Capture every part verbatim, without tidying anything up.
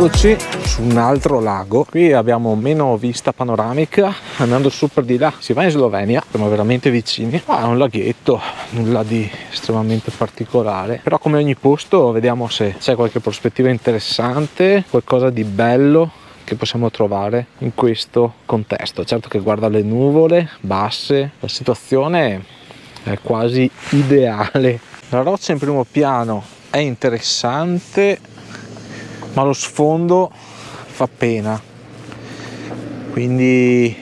Eccoci su un altro lago. Qui abbiamo meno vista panoramica. Andando su per di là si va in Slovenia, siamo veramente vicini. Ah, è un laghetto, nulla di estremamente particolare, però come ogni posto vediamo se c'è qualche prospettiva interessante, qualcosa di bello che possiamo trovare in questo contesto. Certo che guarda le nuvole basse, la situazione è quasi ideale. La roccia in primo piano è interessante, ma lo sfondo fa pena, quindi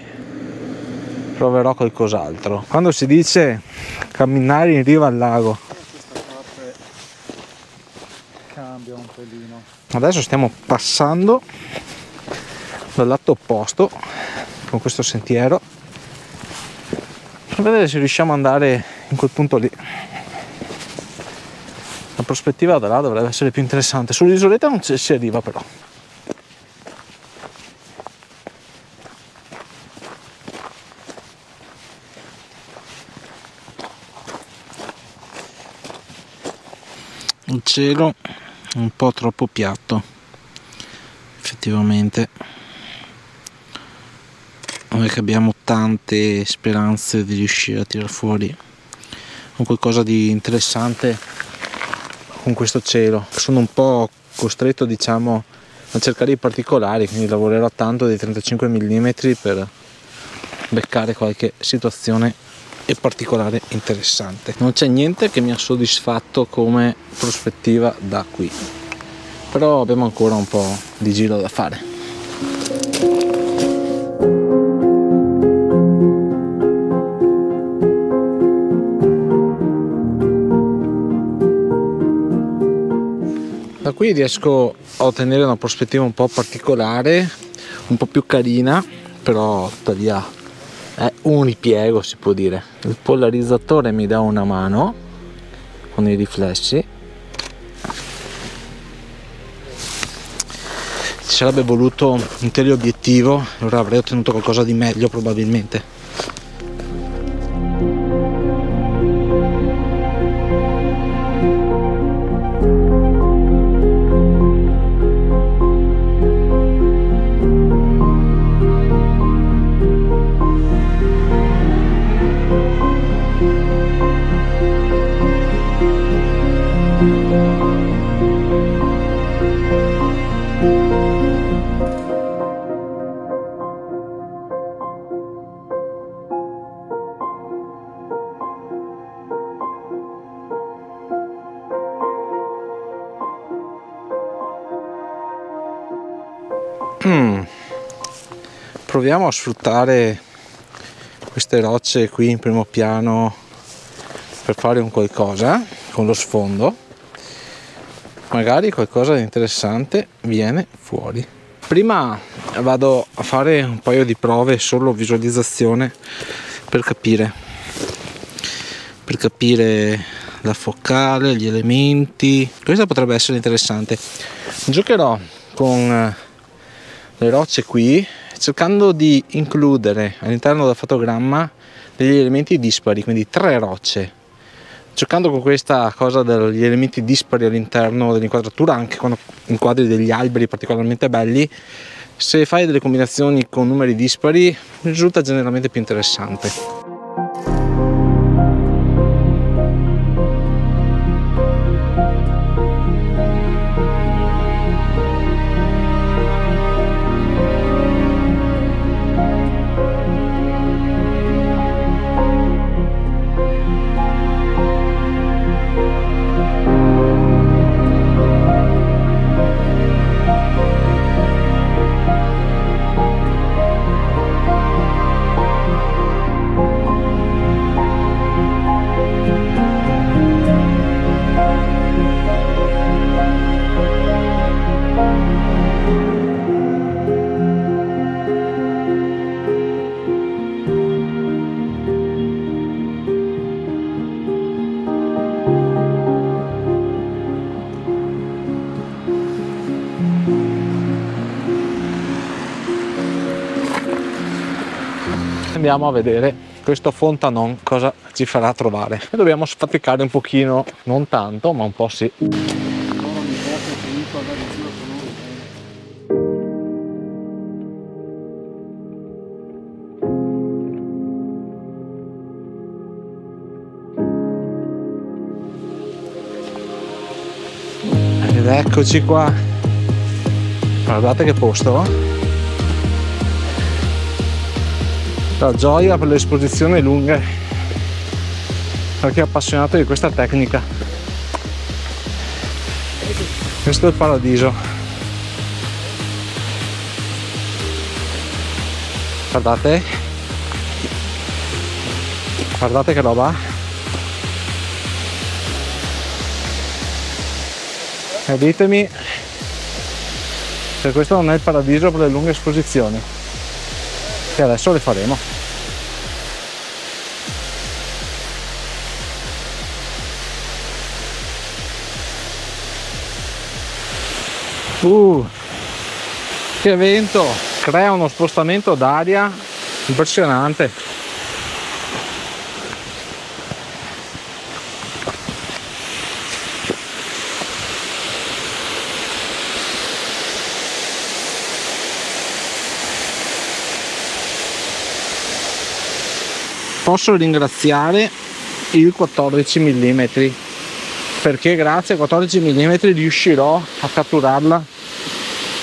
proverò qualcos'altro. Quando si dice camminare in riva al lago, questa parte cambia un pelino. Adesso stiamo passando dal lato opposto con questo sentiero, per vedere se riusciamo ad andare in quel punto lì. La prospettiva da là dovrebbe essere più interessante. Sull'isoletta non si arriva, però. Un cielo un po' troppo piatto, effettivamente. Noi che abbiamo tante speranze di riuscire a tirar fuori un qualcosa di interessante con questo cielo. Sono un po' costretto, diciamo, a cercare i particolari, quindi lavorerò tanto dei trentacinque millimetri per beccare qualche situazione e particolare interessante. Non c'è niente che mi ha soddisfatto come prospettiva da qui, però abbiamo ancora un po' di giro da fare. Da qui riesco a ottenere una prospettiva un po' particolare, un po' più carina, però tuttavia è un ripiego, si può dire. Il polarizzatore mi dà una mano con i riflessi. Ci sarebbe voluto un teleobiettivo, allora avrei ottenuto qualcosa di meglio probabilmente. Mm. Proviamo a sfruttare queste rocce qui in primo piano per fare un qualcosa con lo sfondo, magari qualcosa di interessante viene fuori. Prima vado a fare un paio di prove solo visualizzazione per capire per capire la focale, gli elementi. Questa potrebbe essere interessante. Giocherò con le rocce qui, cercando di includere all'interno del fotogramma degli elementi dispari, quindi tre rocce, giocando con questa cosa degli elementi dispari all'interno dell'inquadratura. Anche quando inquadri degli alberi particolarmente belli, se fai delle combinazioni con numeri dispari risulta generalmente più interessante. Andiamo a vedere questo fontanon cosa ci farà trovare. Dobbiamo sfaticare un pochino, non tanto, ma un po' sì. Ed eccoci qua. Guardate che posto. La gioia per le esposizioni lunghe, perché è appassionato di questa tecnica. Questo è il paradiso. Guardate. Guardate che roba. E ditemi se questo non è il paradiso per le lunghe esposizioni, che adesso le faremo. Uh, che vento! Crea uno spostamento d'aria impressionante. Posso ringraziare il quattordici millimetri, perché grazie ai quattordici millimetri riuscirò a catturarla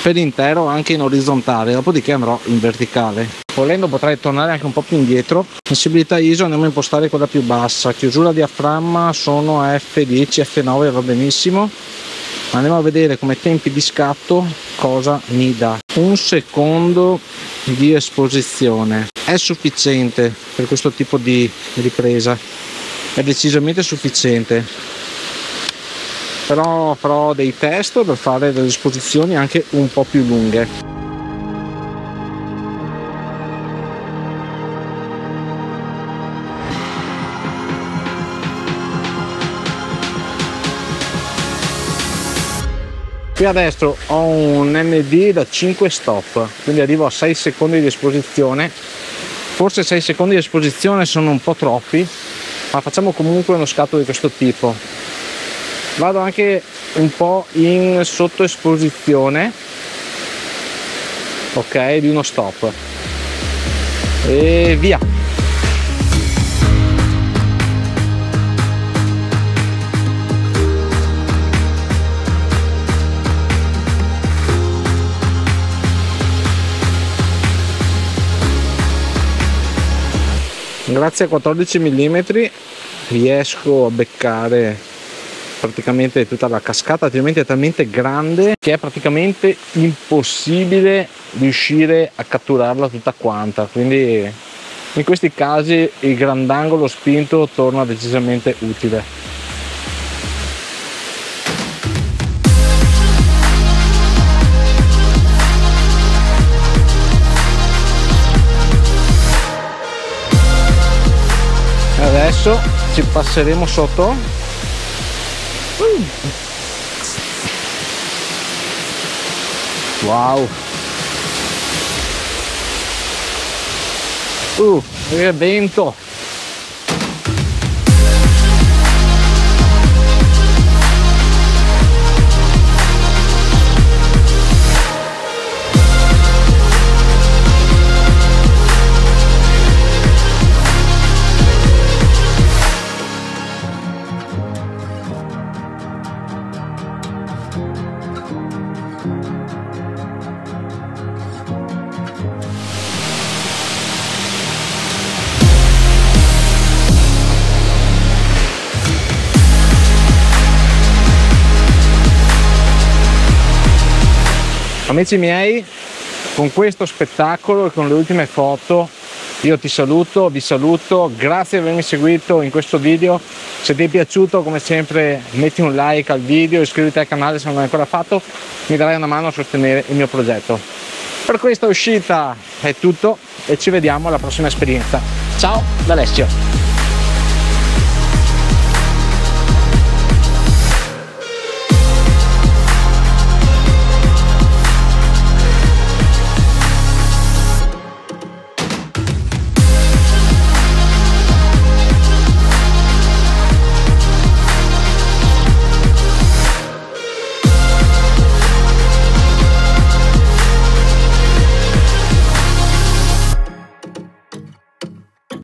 per intero anche in orizzontale, dopodiché andrò in verticale. Volendo potrei tornare anche un po' più indietro. Sensibilità I S O andiamo a impostare quella più bassa, chiusura diaframma sono a F dieci, F nove va benissimo. Andiamo a vedere come tempi di scatto cosa mi dà. Un secondo di esposizione è sufficiente per questo tipo di ripresa, è decisamente sufficiente, però farò dei test per fare delle esposizioni anche un po' più lunghe. Qui a destra ho un N D da cinque stop, quindi arrivo a sei secondi di esposizione. Forse sei secondi di esposizione sono un po' troppi, ma facciamo comunque uno scatto di questo tipo. Vado anche un po' in sottoesposizione, ok, di uno stop e via. Grazie a quattordici millimetri riesco a beccare praticamente tutta la cascata, altrimenti è talmente grande che è praticamente impossibile riuscire a catturarla tutta quanta, quindi in questi casi il grandangolo spinto torna decisamente utile. Adesso ci passeremo sotto. Wow, uh, che vento! Amici miei, con questo spettacolo e con le ultime foto io ti saluto, vi saluto, grazie di avermi seguito in questo video. Se ti è piaciuto, come sempre, metti un like al video, iscriviti al canale se non l'hai ancora fatto, mi darai una mano a sostenere il mio progetto. Per questa uscita è tutto e ci vediamo alla prossima esperienza. Ciao da Alessio!